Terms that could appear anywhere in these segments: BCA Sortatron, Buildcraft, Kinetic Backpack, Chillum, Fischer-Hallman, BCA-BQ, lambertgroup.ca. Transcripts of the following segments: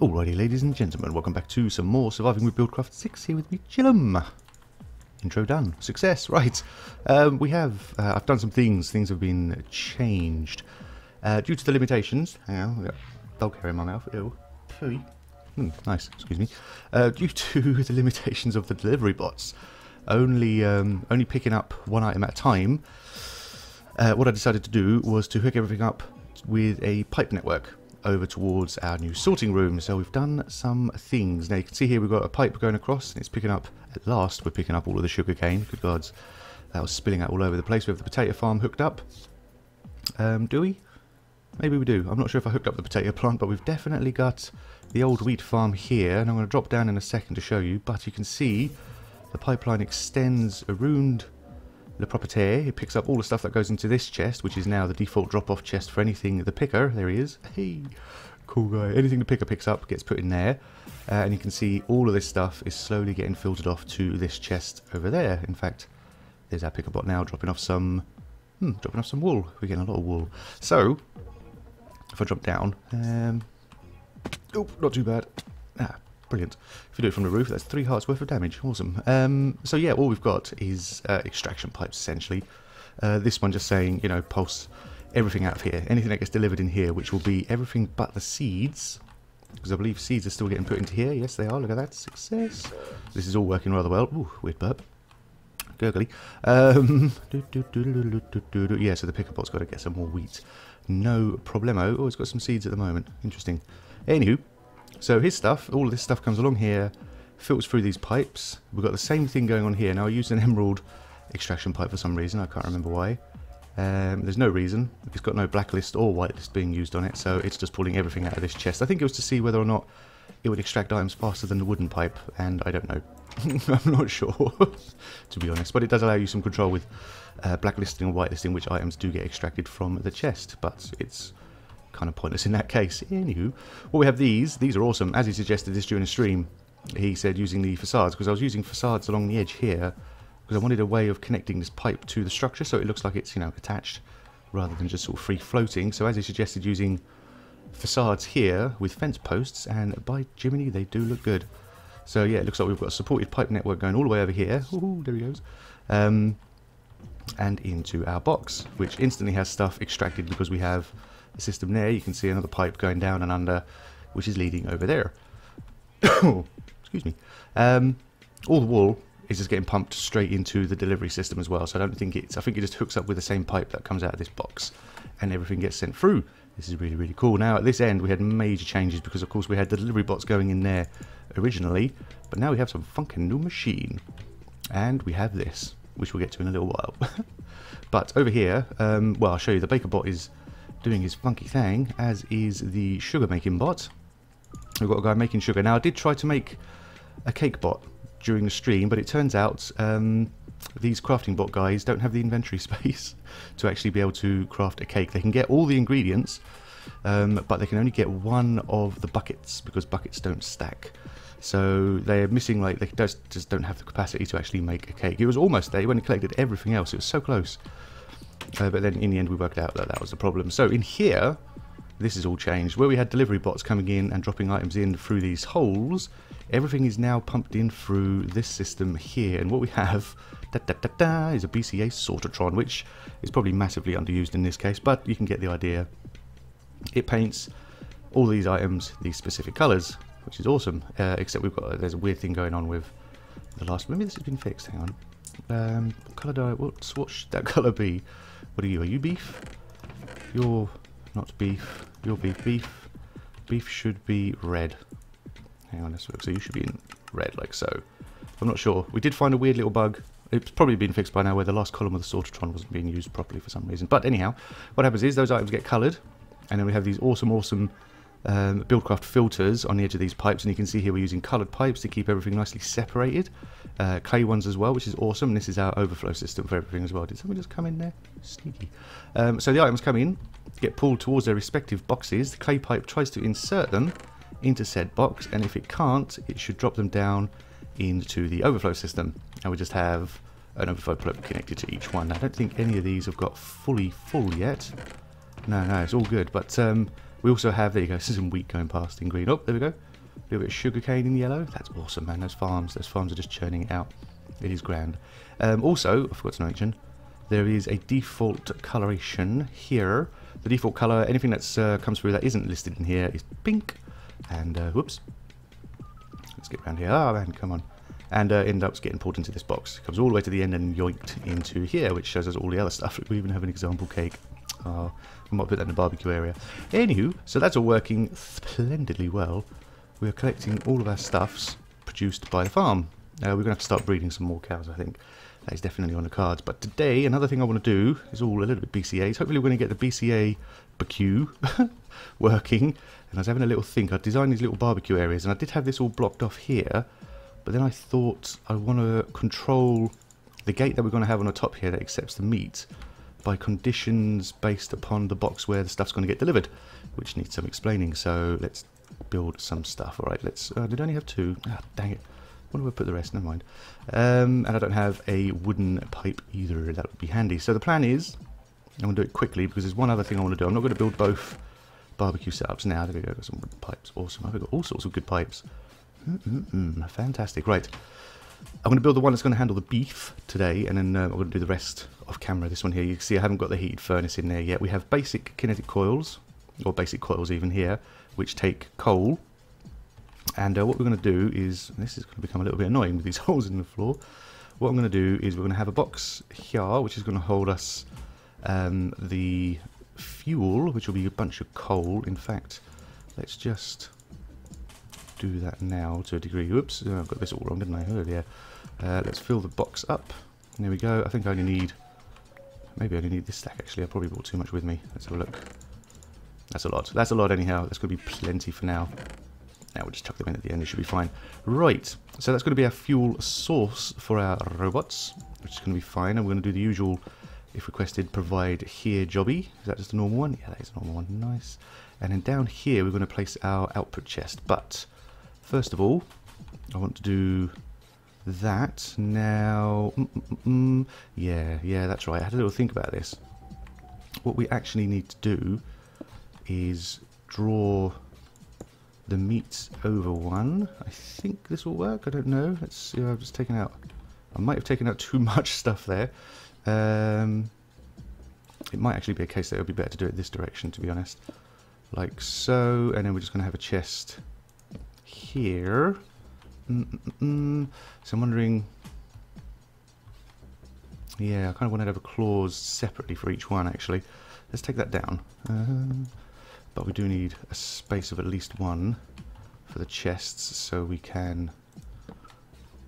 Alrighty, ladies and gentlemen, welcome back to some more Surviving with Buildcraft 6, here with me, Chillum. Intro done. Success, right. I've done some things. Things have been changed. Due to the limitations, hang on, I've got dog hair in my mouth, ew. Poo. Nice, excuse me. Due to the limitations of the delivery bots, only picking up one item at a time, what I decided to do was to hook everything up with a pipe network over towards our new sorting room. So we've done some things. Now you can see here we've got a pipe going across and it's picking up, at last we're picking up all of the sugar cane. Good gods, that was spilling out all over the place. We have the potato farm hooked up. Do we? Maybe we do. I'm not sure if I hooked up the potato plant, but we've definitely got the old wheat farm here, and I'm going to drop down in a second to show you, but you can see the pipeline extends around the property. It picks up all the stuff that goes into this chest, which is now the default drop-off chest for anything. The picker, there he is. Hey, cool guy. Anything the picker picks up gets put in there. And you can see all of this stuff is slowly getting filtered off to this chest over there. In fact, there's our picker bot now dropping off some wool. We're getting a lot of wool. So, if I drop down, oh, not too bad. Ah, brilliant. If you do it from the roof, that's 3 hearts worth of damage. Awesome. So yeah, all we've got is extraction pipes, essentially. This one just saying, you know, pulse everything out of here. Anything that gets delivered in here, which will be everything but the seeds, because I believe seeds are still getting put into here. Yes, they are. Look at that. Success. This is all working rather well. Ooh, weird burp. Gurgly. Yeah, so the picker bot's got to get some more wheat. No problemo. Oh, it's got some seeds at the moment. Interesting. Anywho. So his stuff, all of this stuff comes along here, filters through these pipes. We've got the same thing going on here. Now I used an emerald extraction pipe for some reason, I can't remember why. There's no reason. It's got no blacklist or whitelist being used on it, so it's just pulling everything out of this chest. I think it was to see whether or not it would extract items faster than the wooden pipe, and I don't know. I'm not sure, to be honest. But it does allow you some control with blacklisting and whitelisting, which items do get extracted from the chest, but it's kind of pointless in that case. Anywho, well, we have these are awesome. As he suggested this during the stream, he said using the facades, because I was using facades along the edge here because I wanted a way of connecting this pipe to the structure so it looks like it's, you know, attached rather than just sort of free floating. So as he suggested, using facades here with fence posts, and by Jiminy they do look good. So yeah, it looks like we've got a supported pipe network going all the way over here. Ooh, there he goes. And into our box, which instantly has stuff extracted because we have the system there. You can see another pipe going down and under, which is leading over there. Excuse me. All the wool is just getting pumped straight into the delivery system as well, so I don't think it's, I think it just hooks up with the same pipe that comes out of this box and everything gets sent through. This is really, really cool. Now at this end we had major changes because of course we had the delivery bots going in there originally, but now we have some funkin' new machine, and we have this, which we'll get to in a little while. But over here, well, I'll show you, the baker bot is doing his funky thing, as is the sugar making bot. We've got a guy making sugar. Now I did try to make a cake bot during the stream, but it turns out these crafting bot guys don't have the inventory space to actually be able to craft a cake. They can get all the ingredients, but they can only get one of the buckets because buckets don't stack. So they're missing, like, they just don't have the capacity to actually make a cake. It was almost there when it collected everything else. It was so close. But then in the end we worked out that that was the problem. So in here, this is all changed. Where we had delivery bots coming in and dropping items in through these holes, everything is now pumped in through this system here. And what we have is a BCA Sortatron, which is probably massively underused in this case, but you can get the idea. It paints all these items these specific colours, which is awesome. Except we've got, there's a weird thing going on with the last, maybe this has been fixed, hang on. What colour do I, what should that colour be? What are you beef? You're not beef, you're beef, beef. Beef should be red. Hang on, let's look, so you should be in red, like so. I'm not sure, we did find a weird little bug. It's probably been fixed by now where the last column of the Sortatron wasn't being used properly for some reason. But anyhow, what happens is those items get coloured, and then we have these awesome, awesome Buildcraft filters on the edge of these pipes, and you can see here we're using coloured pipes to keep everything nicely separated. Clay ones as well, which is awesome. This is our overflow system for everything as well. Did someone just come in there? Sneaky. So the items come in, get pulled towards their respective boxes. The clay pipe tries to insert them into said box, and if it can't, it should drop them down into the overflow system, and we just have an overflow plug connected to each one. I don't think any of these have got fully full yet. No, no, it's all good, but we also have, there you go, this is some wheat going past in green. Oh, there we go. A little bit of sugarcane in yellow. That's awesome, man. Those farms are just churning it out. It is grand. Also, I forgot to mention, there is a default coloration here. The default color, anything that comes through that isn't listed in here, is pink. And whoops, let's get around here. Oh man, come on. And end up getting pulled into this box. It comes all the way to the end and yoinked into here, which shows us all the other stuff. We even have an example cake. Oh, we might put that in the barbecue area. Anywho, so that's all working splendidly well. We are collecting all of our stuffs produced by the farm. We're going to have to start breeding some more cows, I think. That is definitely on the cards. But today, another thing I want to do is all a little bit BCAs. Hopefully we're going to get the BCA-BQ working. And I was having a little think. I designed these little barbecue areas, and I did have this all blocked off here. But then I thought I want to control the gate that we're going to have on the top here that accepts the meat by conditions based upon the box where the stuff's going to get delivered, which needs some explaining. So let's build some stuff. All right, let's... did I only have two? Ah, dang it. Where do I put the rest? Never mind. And I don't have a wooden pipe either. That would be handy. So the plan is... I'm going to do it quickly because there's one other thing I want to do. I'm not going to build both barbecue setups now. There we go. I've got some wooden pipes. Awesome. I've got all sorts of good pipes. Fantastic. Right. I'm going to build the one that's going to handle the beef today, and then I'm going to do the rest off camera. This one here, you can see I haven't got the heated furnace in there yet. We have basic kinetic coils, or basic coils even here, which take coal. And what we're going to do is, this is going to become a little bit annoying with these holes in the floor. What I'm going to do is we're going to have a box here, which is going to hold us the fuel, which will be a bunch of coal. In fact, let's just... do that now to a degree. Whoops, I've got this all wrong, didn't I? Oh, yeah. Let's fill the box up. There we go. I think I only need, maybe I only need this stack actually. I probably brought too much with me. Let's have a look. That's a lot. That's a lot anyhow. That's going to be plenty for now. Now we'll just chuck them in at the end. It should be fine. Right. So that's going to be our fuel source for our robots, which is going to be fine. And we're going to do the usual, if requested, provide here jobby. Is that just a normal one? Yeah, that is a normal one. Nice. And then down here, we're going to place our output chest. But first of all, I want to do that now. Yeah, that's right. I had a little think about this. What we actually need to do is draw the meat over one. I think this will work. I don't know. Let's see. I've just taken out... I might have taken out too much stuff there. It might actually be a case that it would be better to do it this direction, to be honest. Like so. And then we're just going to have a chest... here. So I'm wondering, yeah, I kind of want to have a clause separately for each one actually. Let's take that down. But we do need a space of at least one for the chests so we can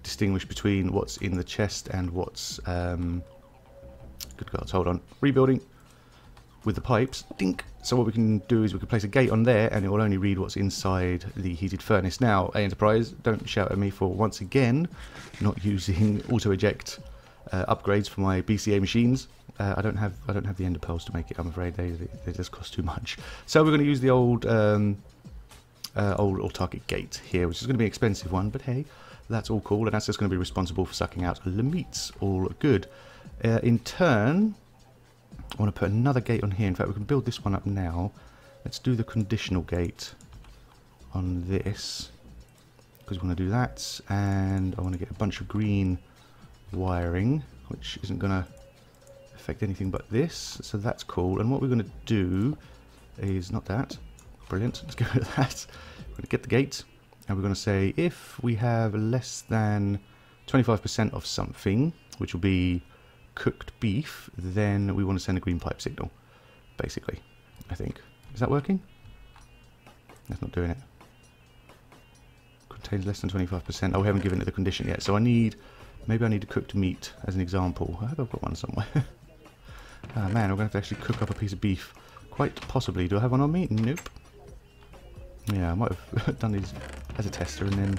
distinguish between what's in the chest and what's, good God, hold on, rebuilding with the pipes, dink. So what we can do is we can place a gate on there and it will only read what's inside the heated furnace. Now, Enterprise, don't shout at me for once again not using auto-eject upgrades for my BCA machines. I don't have the ender pearls to make it, I'm afraid. They just cost too much. So we're going to use the old old target gate here, which is going to be an expensive one, but hey, that's all cool. And that's just going to be responsible for sucking out the meats. All good. In turn, I want to put another gate on here. In fact, we can build this one up now. Let's do the conditional gate on this, because we want to do that. And I want to get a bunch of green wiring, which isn't going to affect anything but this. So that's cool. And what we're going to do is not that. Brilliant. Let's go with that. We're going to get the gate. And we're going to say if we have less than 25% of something, which will be cooked beef, then we want to send a green pipe signal, basically, I think. Is that working? That's not doing it. Contains less than 25%. Oh, we haven't given it the condition yet. So I need, maybe I need a cooked meat as an example. I hope I've got one somewhere. Ah, man, I'm going to have to actually cook up a piece of beef. Quite possibly. Do I have one on me? Nope. Yeah, I might have done these as a tester and then...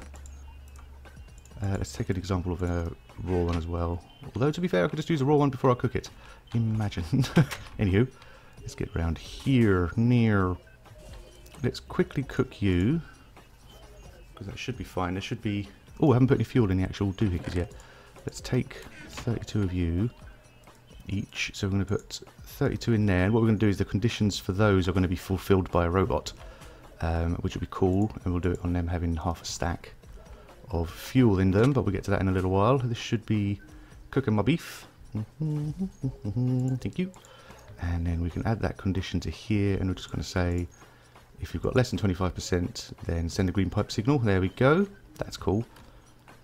let's take an example of a raw one as well. Although, to be fair, I could just use a raw one before I cook it. Imagine. Anywho, let's get around here, near. Let's quickly cook you, because that should be fine. There should be... Oh, I haven't put any fuel in the actual doohickeys yet. Let's take 32 of you each. So we're going to put 32 in there. And what we're going to do is the conditions for those are going to be fulfilled by a robot. which would be cool, and we'll do it on them having half a stack of fuel in them, but we'll get to that in a little while. This should be cooking my beef. Thank you. And then we can add that condition to here, and we're just going to say if you've got less than 25%, then send a green pipe signal. There we go. That's cool.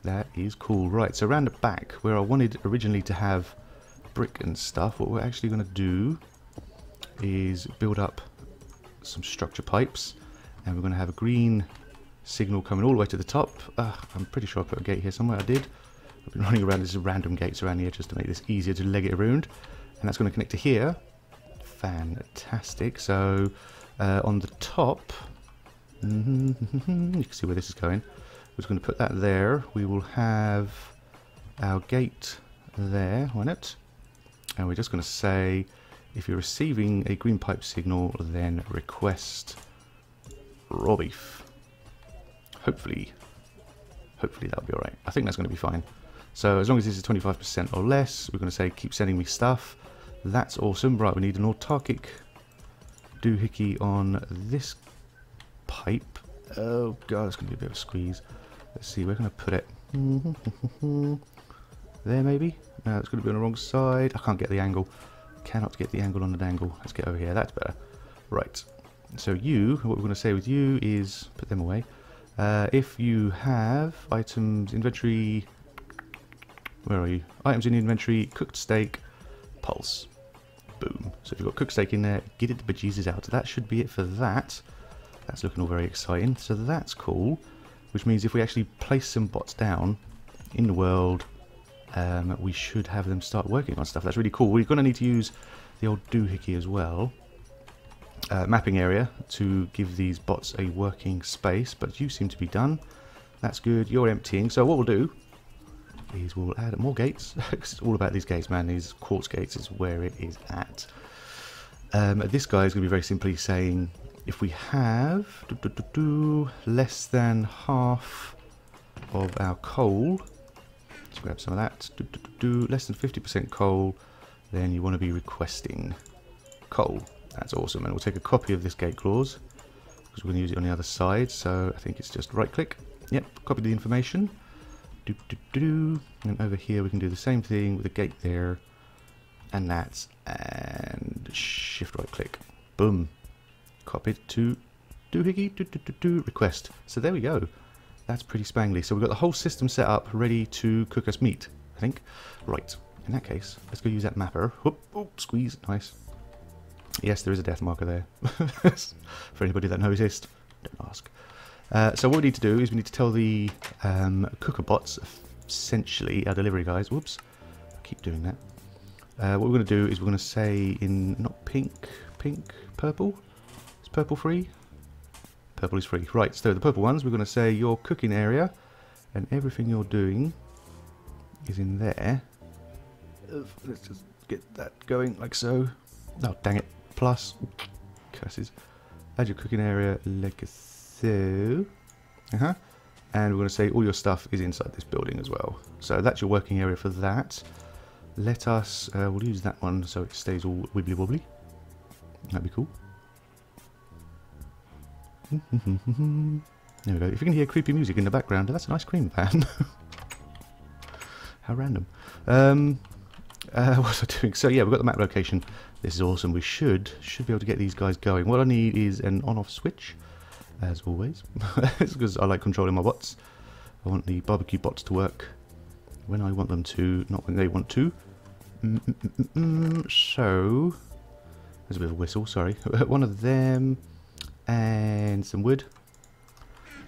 That is cool. Right, so around the back where I wanted originally to have brick and stuff, what we're actually going to do is build up some structure pipes, and we're going to have a green signal coming all the way to the top. I'm pretty sure I put a gate here somewhere. I did. I've been running around. There's random gates around here just to make this easier to leg it around, and that's going to connect to here. Fantastic. So on the top, you can see where this is going. We're just going to put that there. We will have our gate there on it, and we're just going to say if you're receiving a green pipe signal, then request raw beef. Hopefully that'll be all right. I think that's going to be fine. So as long as this is 25% or less, we're going to say keep sending me stuff. That's awesome. Right, we need an autarkic doohickey on this pipe. Oh god, it's going to be a bit of a squeeze. Let's see, where can I put it? There maybe? No, it's going to be on the wrong side. I can't get the angle. Cannot get the angle on the dangle. Let's get over here. That's better. Right. So you, what we're going to say with you is put them away. If you have items, inventory, where are you? Items in inventory, cooked steak, pulse. Boom. So if you've got cooked steak in there, get it the bejesus out. That should be it for that. That's looking all very exciting. So that's cool. Which means if we actually place some bots down in the world, we should have them start working on stuff. That's really cool. We're going to need to use the old doohickey as well, mapping area, to give these bots a working space, but you seem to be done. That's good. You're emptying. So what we'll do is we'll add more gates. It's all about these gates, man. These quartz gates is where it is at. This guy is going to be very simply saying if we have less than half of our coal, let's grab some of that. Less than 50% coal, then you want to be requesting coal. That's awesome. And we'll take a copy of this gate clause because we're going to use it on the other side. So I think it's just right click. Yep, copy the information. And over here we can do the same thing with a gate there and that, and shift right click. Boom. Copy it to doohickey. Request. So there we go. That's pretty spangly. So we've got the whole system set up, ready to cook us meat, I think. Right, in that case, let's go use that mapper. Whoop, whoop, squeeze, nice. Yes, there is a death marker there. For anybody that noticed, don't ask. So what we need to do is we need to tell the cooker bots, essentially, our delivery guys. Whoops, I keep doing that. What we're going to do is we're going to say in, not pink, purple. Is purple free? Purple is free. Right, so the purple ones, we're going to say your cooking area and everything you're doing is in there. Let's just get that going like so. Oh, dang it. Plus, curses. Add your cooking area like so. And we're going to say all your stuff is inside this building as well. So that's your working area for that. Let us, we'll use that one so it stays all wibbly wobbly. That'd be cool. There we go. If you can hear creepy music in the background, that's an ice cream van. How random. What was I doing? So yeah, we've got the map location. This is awesome. We should be able to get these guys going. What I need is an on-off switch, as always. It's because I like controlling my bots. I want the barbecue bots to work when I want them to, not when they want to. So there's a bit of a whistle, sorry. One of them. And some wood.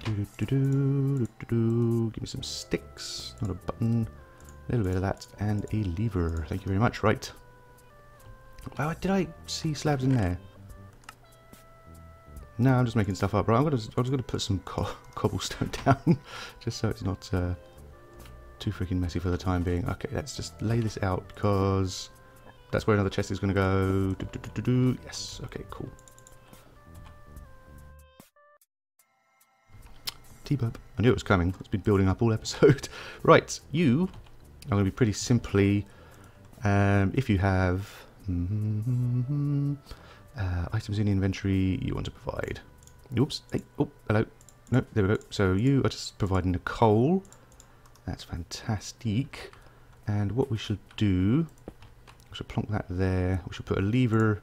Give me some sticks, not a button. A little bit of that and a lever. Thank you very much. Right. Oh, did I see slabs in there? No, I'm just making stuff up. Right, I'm just gonna put some cobblestone down, just so it's not too freaking messy for the time being. Okay, let's just lay this out because that's where another chest is gonna go. Yes. Okay. Cool. Up. I knew it was coming. It's been building up all episode. Right, you are going to be pretty simply, if you have items in inventory you want to provide. Oops. Hey, oh, hello. No, there we go. So you are just providing the coal. That's fantastic. And what we should do, we should plonk that there. We should put a lever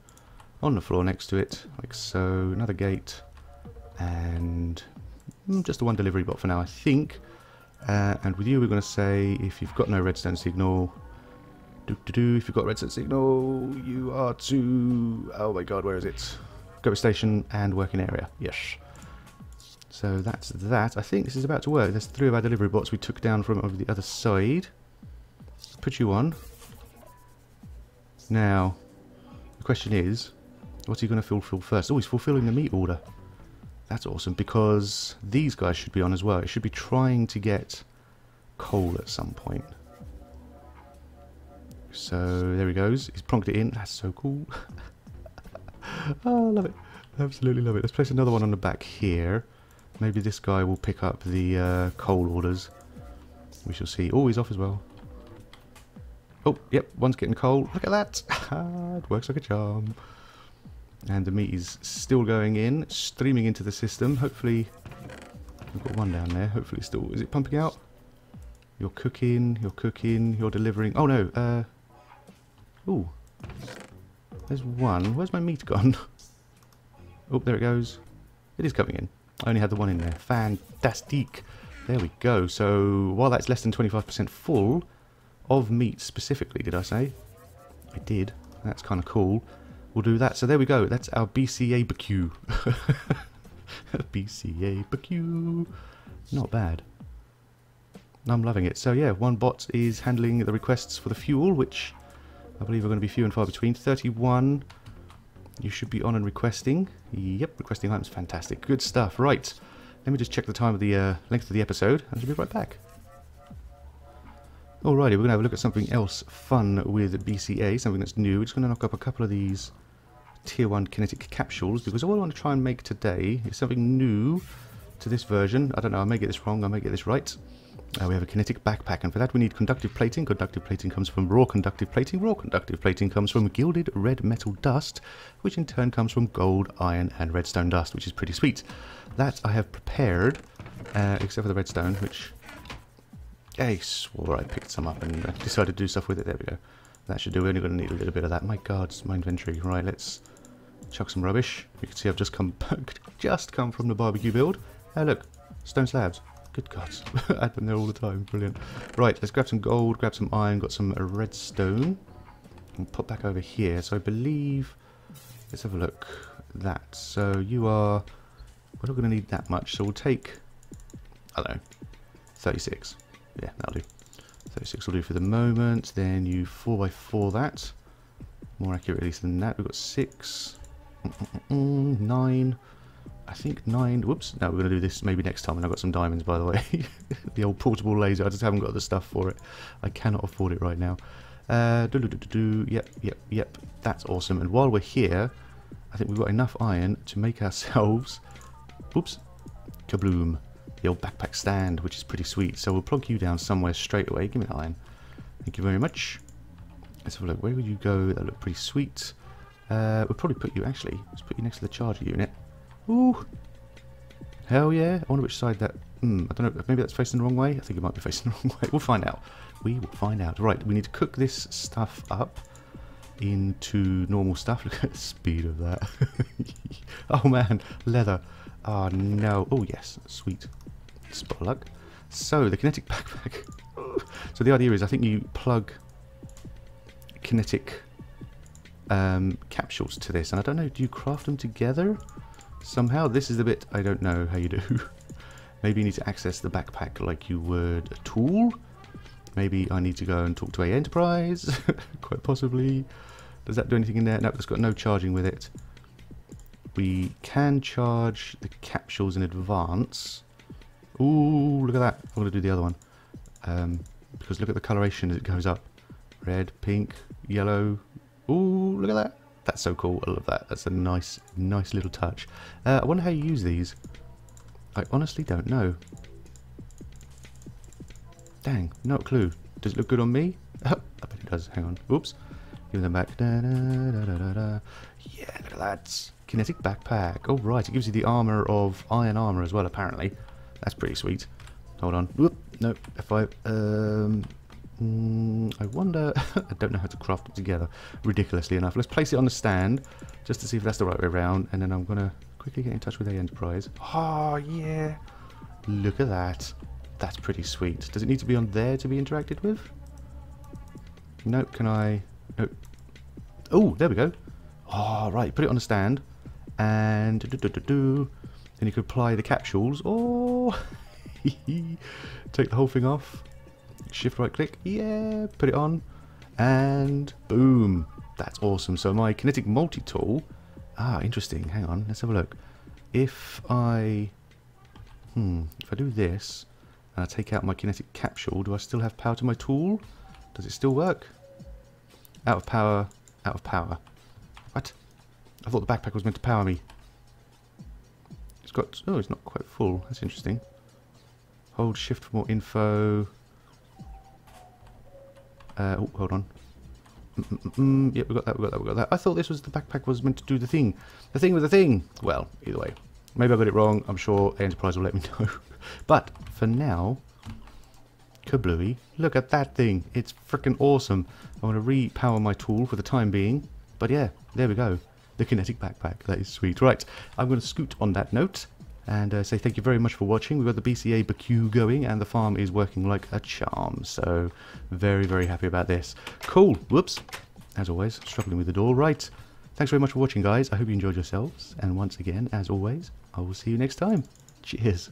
on the floor next to it, like so. Another gate. And just the one delivery bot for now, I think. And with you, we're going to say, if you've got no redstone signal, if you've got redstone signal, you are to, oh my god, where is it? Go to station and working area, yes. So that's that. I think this is about to work. There's three of our delivery bots we took down from over the other side. Put you on. Now, the question is, what's he going to fulfill first? Oh, he's fulfilling the meat order. That's awesome, because these guys should be on as well. It should be trying to get coal at some point. So there he goes. He's plonked it in. That's so cool. Oh, I love it. Absolutely love it. Let's place another one on the back here. Maybe this guy will pick up the coal orders. We shall see. Oh, he's off as well. Oh, yep. One's getting coal. Look at that. It works like a charm. And the meat is still going in, streaming into the system. Hopefully, we've got one down there. Hopefully still, is it pumping out? You're cooking, you're cooking, you're delivering. Oh no, ooh, there's one. Where's my meat gone? Oh, there it goes. It is coming in. I only had the one in there. Fantastic. There we go. So while that's less than 25% full of meat specifically, did I say? I did. That's kind of cool. We'll do that. So there we go. That's our BCA-BQ. BCA-BQ. Not bad. I'm loving it. So yeah, one bot is handling the requests for the fuel, which I believe are going to be few and far between. 31. You should be on and requesting. Yep, requesting items. Fantastic. Good stuff. Right. Let me just check the time of the length of the episode, and we'll be right back. Alrighty, we're going to have a look at something else fun with BCA, something that's new. We're just going to knock up a couple of these Tier 1 kinetic capsules, because all I want to try and make today is something new to this version. I don't know, I may get this wrong, I may get this right. We have a kinetic backpack, and for that we need conductive plating. Conductive plating comes from raw conductive plating. Raw conductive plating comes from gilded red metal dust, which in turn comes from gold, iron, and redstone dust, which is pretty sweet. That I have prepared, except for the redstone, which... I swore I picked some up and decided to do stuff with it. There we go. That should do. We're only going to need a little bit of that. My God, my inventory. Right, let's chuck some rubbish. You can see I've just come from the barbecue build. Oh, look. Stone slabs. Good God. I had them there all the time. Brilliant. Right, let's grab some gold, grab some iron, got some redstone. And pop back over here. So I believe... Let's have a look. That. So you are... We're not going to need that much. So we'll take... I don't know. 36. Yeah, that'll do. 36 will do for the moment. Then you 4x4 that. More accurate at least than that. We've got 6. 9. I think 9. Whoops. No, we're going to do this maybe next time. And I've got some diamonds, by the way. The old portable laser. I just haven't got the stuff for it. I cannot afford it right now. Yep, yep, yep. That's awesome. And while we're here, I think we've got enough iron to make ourselves... Whoops. Kabloom. The old backpack stand, which is pretty sweet. So we'll plonk you down somewhere straight away. Give me that iron. Thank you very much. Let's have a look. Where would you go? That looked pretty sweet. We'll probably put you, actually, let's put you next to the charger unit. Ooh. Hell yeah. I wonder which side that... I don't know. Maybe that's facing the wrong way. I think it might be facing the wrong way. We'll find out. We will find out. Right. We need to cook this stuff up into normal stuff. Look at the speed of that. Oh, man. Leather. Oh, no. Oh, yes. Sweet. Spot luck. So, the kinetic backpack. So, the idea is I think you plug kinetic capsules to this. And I don't know, do you craft them together somehow? This is the bit I don't know how you do. Maybe you need to access the backpack like you would a tool. Maybe I need to go and talk to a Enterprise. Quite possibly. Does that do anything in there? No, it's got no charging with it. We can charge the capsules in advance. Ooh, look at that. I'm going to do the other one. Because look at the coloration as it goes up. Red, pink, yellow. Ooh, look at that. That's so cool. I love that. That's a nice, nice little touch. I wonder how you use these. I honestly don't know. Dang, not a clue. Does it look good on me? Oh, I bet it does. Hang on. Oops. Give them back. Da, da, da, da, da, da. Yeah, look at that. Kinetic Backpack. Oh, right. It gives you the armor of iron armor as well, apparently. That's pretty sweet. Hold on. Whoop. No. If I... I wonder... I don't know how to craft it together, ridiculously enough. Let's place it on the stand just to see if that's the right way around. And then I'm going to quickly get in touch with A Enterprise. Oh, yeah. Look at that. That's pretty sweet. Does it need to be on there to be interacted with? Nope. Can I... Nope. Oh, there we go. Oh, right. Put it on the stand. And... Then you could apply the capsules. Oh! Take the whole thing off. Shift right click. Yeah! Put it on. And boom! That's awesome. So my kinetic multi-tool... Ah, interesting. Hang on. Let's have a look. If I... If I do this, and I take out my kinetic capsule, do I still have power to my tool? Does it still work? Out of power. Out of power. What? I thought the backpack was meant to power me. It's got... Oh, it's not quite full. That's interesting. Hold shift for more info. Oh, hold on. Yep, we got that, we got that, we got that. I thought this was... The backpack was meant to do the thing. The thing with the thing. Well, either way. Maybe I got it wrong. I'm sure A Enterprise will let me know. But, for now... Kablooey. Look at that thing. It's freaking awesome. I want to repower my tool for the time being. But yeah, there we go. The kinetic backpack. That is sweet. Right, I'm going to scoot on that note and say thank you very much for watching. We've got the BCA-BQ going and the farm is working like a charm. So, very, very happy about this. Cool. Whoops. As always, struggling with the door. Right. Thanks very much for watching, guys. I hope you enjoyed yourselves. And once again, as always, I will see you next time. Cheers.